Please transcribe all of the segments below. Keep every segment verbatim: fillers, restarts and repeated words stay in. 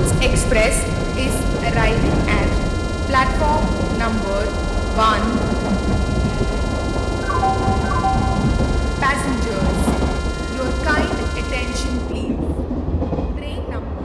Goods Express is arriving at platform number one. Passengers, your kind attention please. Train number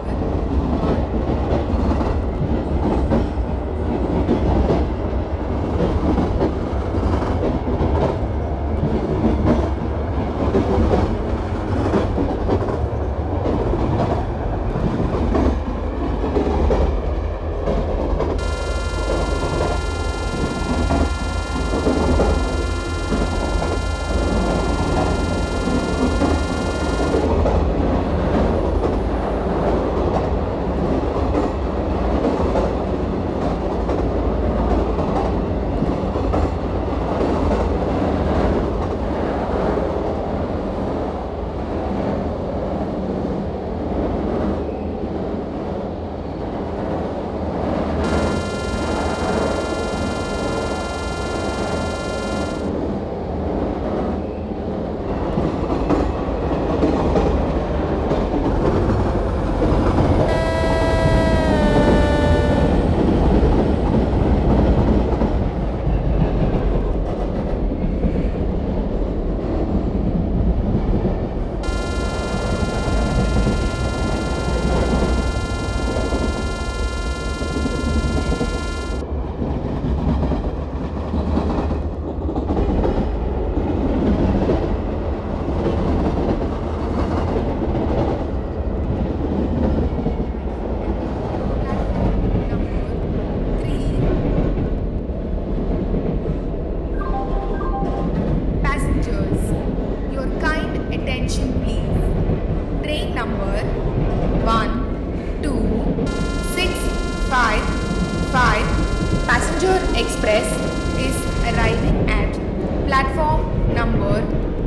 Express is arriving at platform number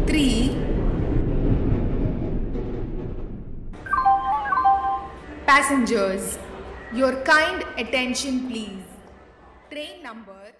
three. Passengers, your kind attention please. Train number